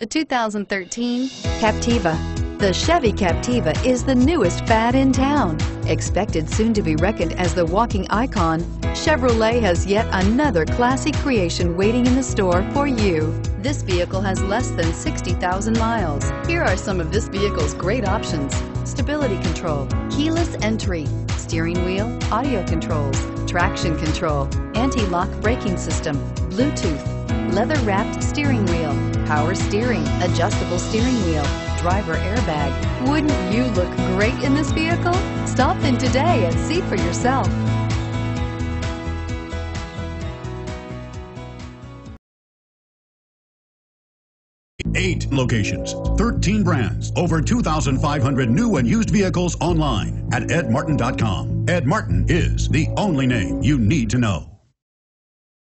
The 2013 Captiva. The Chevy Captiva is the newest fad in town. Expected soon to be reckoned as the walking icon, Chevrolet has yet another classy creation waiting in the store for you. This vehicle has less than 60,000 miles. Here are some of this vehicle's great options: stability control, keyless entry, steering wheel audio controls, traction control, anti-lock braking system, Bluetooth, leather-wrapped steering wheel, power steering, adjustable steering wheel, driver airbag. Wouldn't you look great in this vehicle? Stop in today and see for yourself. Eight locations, 13 brands, over 2,500 new and used vehicles online at edmartin.com. Ed Martin is the only name you need to know.